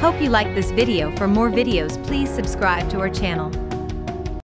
Hope you liked this video. For more videos, please subscribe to our channel.